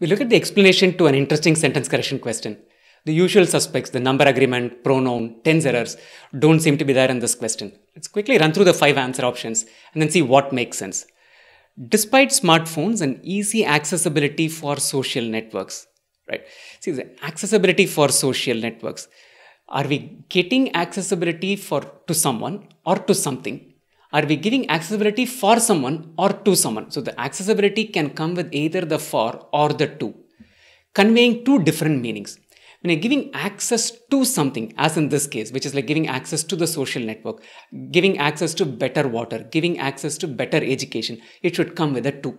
We look at the explanation to an interesting sentence correction question. The usual suspects, the number agreement, pronoun, tense errors, don't seem to be there in this question. Let's quickly run through the 5 answer options and then see what makes sense. Despite smartphones and easy accessibility for social networks, right? See, the accessibility for social networks. Are we getting accessibility to someone or to something? Are we giving accessibility for someone or to someone? So the accessibility can come with either the for or the to, conveying 2 different meanings. When you're giving access to something, as in this case, which is like giving access to the social network, giving access to better water, giving access to better education, it should come with a to.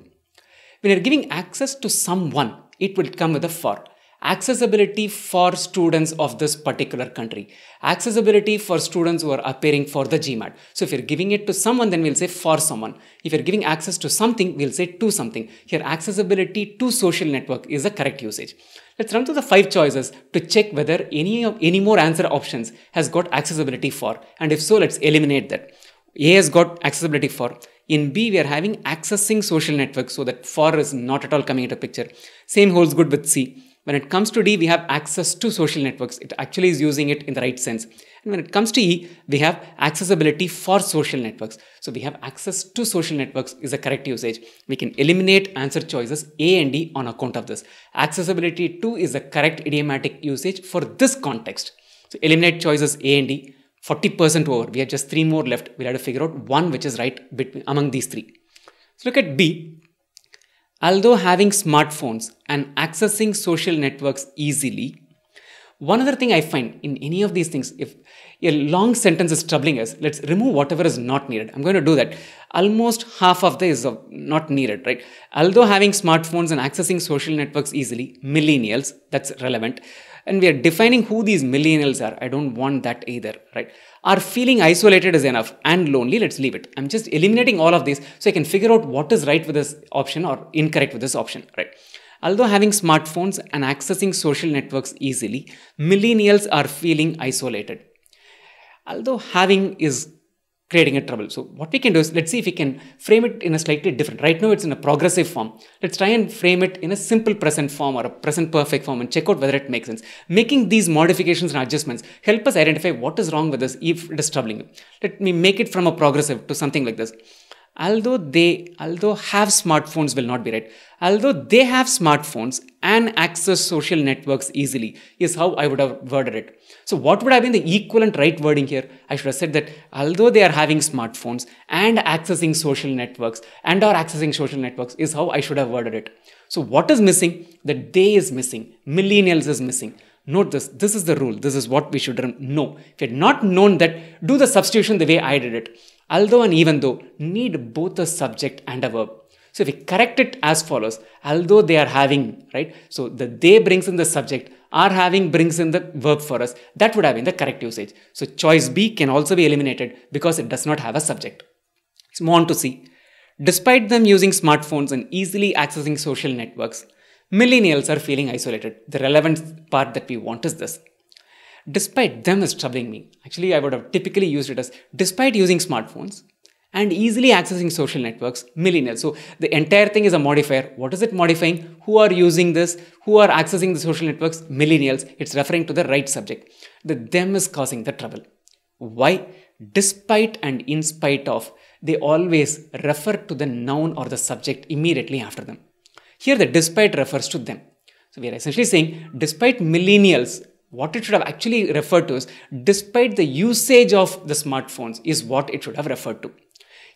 When you're giving access to someone, it will come with a for. Accessibility for students of this particular country. Accessibility for students who are appearing for the GMAT. So if you're giving it to someone, then we'll say for someone. If you're giving access to something, we'll say to something. Here, accessibility to social network is the correct usage. Let's run through the 5 choices to check whether any more answer options has got accessibility for. And if so, let's eliminate that. A has got accessibility for. In B, we are having accessing social network, so that for is not at all coming into picture. Same holds good with C. When it comes to D, we have access to social networks. It actually is using it in the right sense. And when it comes to E, we have accessibility for social networks. So we have access to social networks is a correct usage. We can eliminate answer choices A and D on account of this. Accessibility to is the correct idiomatic usage for this context. So eliminate choices A and D. 40% over. We have just 3 more left. We'll have to figure out one which is right among these 3. Let's look at B. Although having smartphones and accessing social networks easily, one other thing I find in any of these things, if a long sentence is troubling us, let's remove whatever is not needed. I'm going to do that. Almost half of this is not needed, right? Although having smartphones and accessing social networks easily, millennials, that's relevant. And we are defining who these millennials are. I don't want that either, right? Are feeling isolated is enough and lonely. Let's leave it. I'm just eliminating all of these so I can figure out what is right with this option or incorrect with this option, right? Although having smartphones and accessing social networks easily, millennials are feeling isolated. Although having is creating a trouble. So what we can do is, let's see if we can frame it in a slightly different. Right now it's in a progressive form. Let's try and frame it in a simple present form or a present perfect form and check out whether it makes sense. Making these modifications and adjustments help us identify what is wrong with us if it is troubling you. Let me make it from a progressive to something like this. Although have smartphones will not be right. Although they have smartphones and access social networks easily is how I would have worded it. So what would have been the equivalent right wording here? I should have said that although they are having smartphones and accessing social networks is how I should have worded it. So what is missing? The they is missing. Millennials is missing. Note this. This is the rule. This is what we should know. If you had not known that, do the substitution the way I did it. Although and even though need both a subject and a verb. So if we correct it as follows, although they are having, right? So the they brings in the subject, are having brings in the verb for us. That would have been the correct usage. So choice B can also be eliminated because it does not have a subject. Let's move on to C. Despite them using smartphones and easily accessing social networks, millennials are feeling isolated. The relevant part that we want is this. Despite them is troubling me. Actually, I would have typically used it as despite using smartphones and easily accessing social networks, millennials. So the entire thing is a modifier. What is it modifying? Who are using this? Who are accessing the social networks? Millennials. It's referring to the right subject. The them is causing the trouble. Why? Despite and in spite of, they always refer to the noun or the subject immediately after them. Here the despite refers to them. So we are essentially saying despite millennials, what it should have actually referred to is despite the usage of the smartphones is what it should have referred to.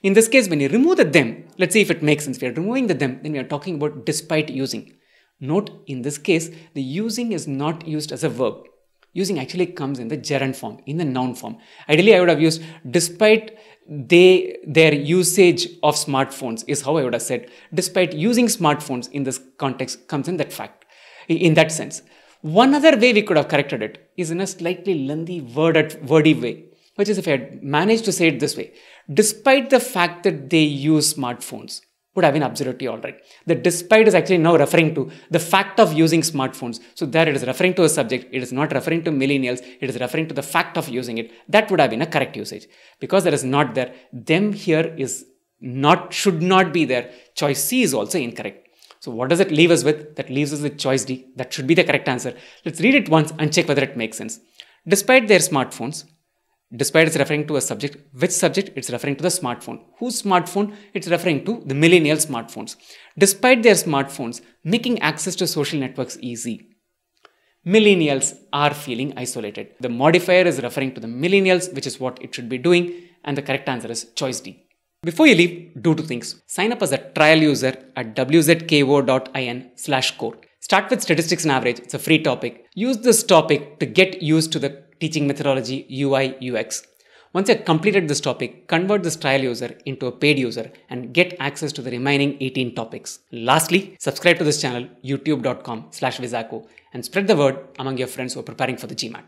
In this case, when you remove the them, let's see if it makes sense. We are removing the them, then we are talking about despite using. Note, in this case, the using is not used as a verb. Using actually comes in the gerund form, in the noun form. Ideally, I would have used despite their usage of smartphones is how I would have said. Despite using smartphones in this context comes in that fact, in that sense. One other way we could have corrected it is in a slightly lengthy, wordy way, which is if I had managed to say it this way. Despite the fact that they use smartphones, would have been absolutely all right. The despite is actually now referring to the fact of using smartphones. So there it is referring to a subject. It is not referring to millennials. It is referring to the fact of using it. That would have been a correct usage. Because that is not there, them here is not, should not be there. Choice C is also incorrect. So what does it leave us with? That leaves us with choice D. That should be the correct answer. Let's read it once and check whether it makes sense. Despite their smartphones, despite it's referring to a subject. Which subject? It's referring to the smartphone. Whose smartphone? It's referring to the millennial smartphones. Despite their smartphones, making access to social networks easy. Millennials are feeling isolated. The modifier is referring to the millennials, which is what it should be doing. And the correct answer is choice D. Before you leave, do two things. Sign up as a trial user at wzko.in/core. Start with statistics and average. It's a free topic. Use this topic to get used to the teaching methodology, UI, UX. Once you've completed this topic, convert this trial user into a paid user and get access to the remaining 18 topics. Lastly, subscribe to this channel, youtube.com/Wizako, and spread the word among your friends who are preparing for the GMAT.